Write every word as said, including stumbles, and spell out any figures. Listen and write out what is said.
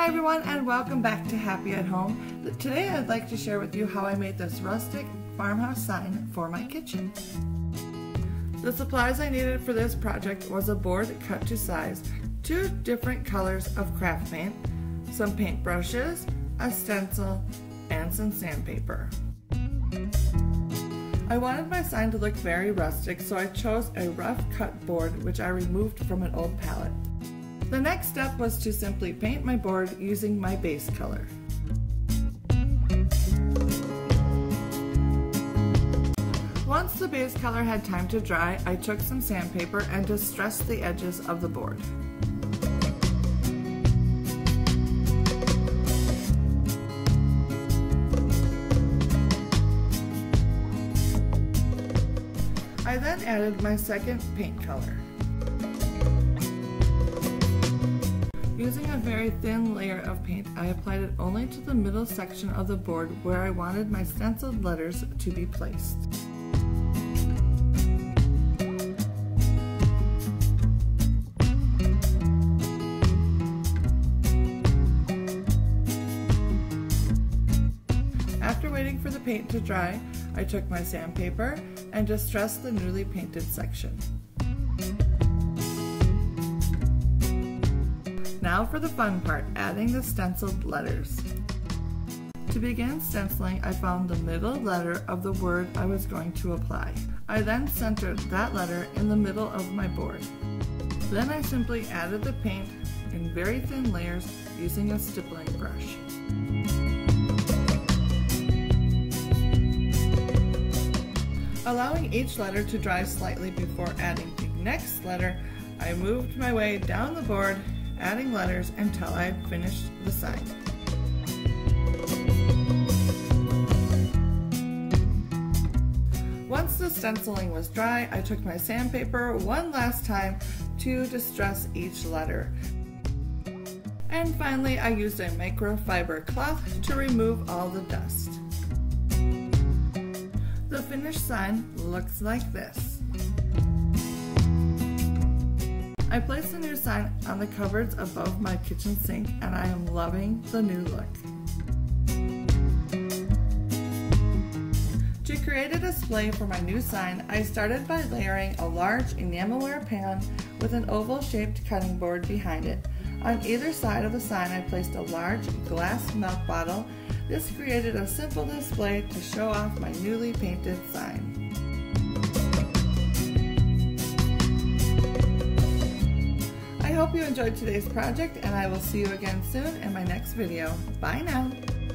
Hi everyone, and welcome back to Happy at Home. Today I'd like to share with you how I made this rustic farmhouse sign for my kitchen. The supplies I needed for this project was a board cut to size, two different colors of craft paint, some paint brushes, a stencil, and some sandpaper. I wanted my sign to look very rustic, so I chose a rough cut board which I removed from an old palette. The next step was to simply paint my board using my base color. Once the base color had time to dry, I took some sandpaper and distressed the edges of the board. I then added my second paint color. Using a very thin layer of paint, I applied it only to the middle section of the board where I wanted my stenciled letters to be placed. After waiting for the paint to dry, I took my sandpaper and distressed the newly painted section. Now for the fun part, adding the stenciled letters. To begin stenciling, I found the middle letter of the word I was going to apply. I then centered that letter in the middle of my board. Then I simply added the paint in very thin layers using a stippling brush. Allowing each letter to dry slightly before adding the next letter, I moved my way down the board, adding letters until I finished the sign. Once the stenciling was dry, I took my sandpaper one last time to distress each letter. And finally, I used a microfiber cloth to remove all the dust. The finished sign looks like this. I placed the new sign on the cupboards above my kitchen sink, and I am loving the new look. To create a display for my new sign, I started by layering a large enamelware pan with an oval-shaped cutting board behind it. On either side of the sign, I placed a large glass milk bottle. This created a simple display to show off my newly painted sign. I hope you enjoyed today's project, and I will see you again soon in my next video. Bye now!